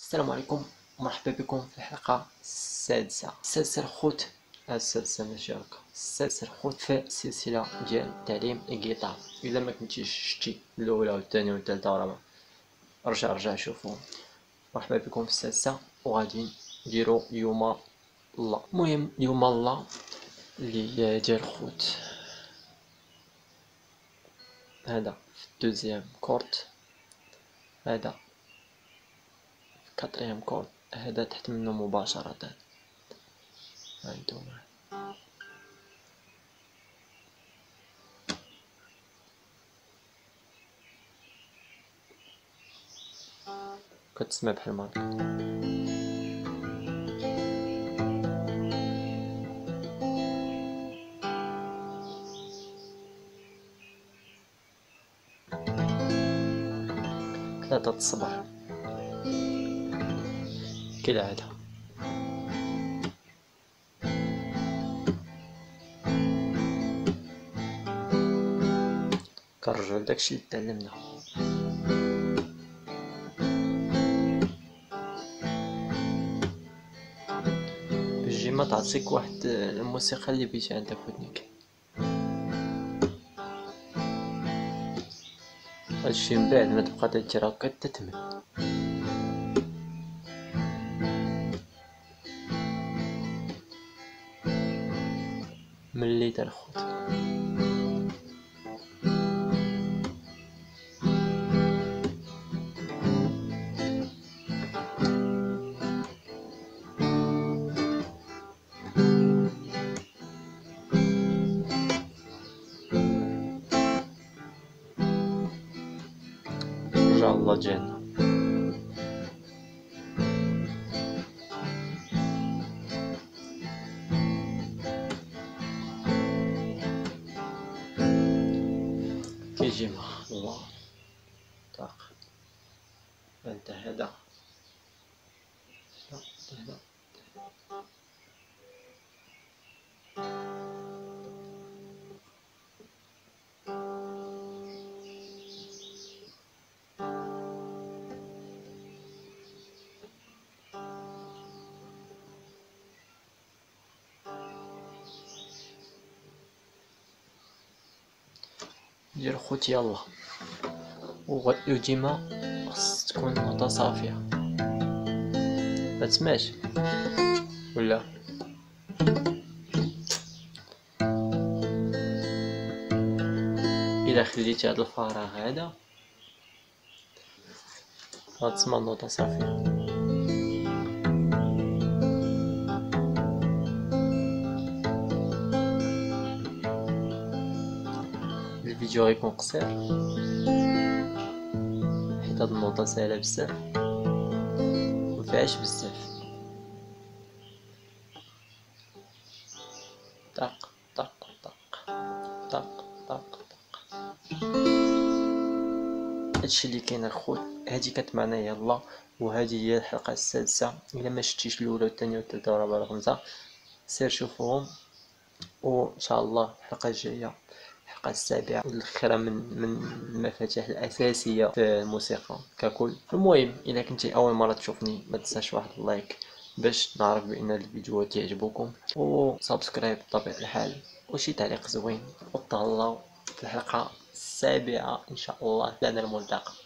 السلام عليكم ومرحبا بكم في الحلقة السادسة السادسة الخوت في السلسلة ديال تعليم الجيتار. إذا ما كنتيش شتي الأولى والثانية والثالثة ورابعة رجع شوفوهم. مرحبا بكم في السادسة وغادي نديرو يوم الله. المهم يوم الله اللي هي ديال الخوت، هذا في الدوزيام كورد، هذا كاتريام كورد، هذا تحت منه مباشرة. هانتوما كتسمع بحال ما ثلاثة الصباح كالعادة. كنرجعو لداكشي لي تعلمنا. بجي ما تعطيك واحد الموسيقى لي بيجي عندها في ودنيك، هادشي من بعد ما تبقى دير هاكا تتمل. ملي تنخوت رجع الله جانا. كيجيما الله طاق انت هذا هذا ديال خوت يلا. وديما خص تكون نوطة صافية، ما تسمعش ولا الا خليتي هاد الفراغ هذا غتسمع نوطة صافية. الفيديو غيكون قصير حيت هاد النوطة ساهلة بزاف مفيهاش بزاف. طق طق طق طق طق طق، هادشي اللي كاين الخوت. هادي كتمعنا يلا، وهادي هي الحلقة السادسة. إلا ما شتيش الأولى والثانية والثالثة والرابعة والخامسة سير شوفوهم، وإن شاء الله الحلقة الجاية الحلقة السابعة والأخيرة من المفاتيح الأساسية في الموسيقى ككل. المهم إذا كنتي أول مرة تشوفني ما تنساش واحد اللايك باش نعرف بأن الفيديوهات يعجبوكم، وسبسكرايب بطبيعة الحال، وشي تعليق زوين، وتهلاو في الحلقة السابعة إن شاء الله. لنا الملتقى.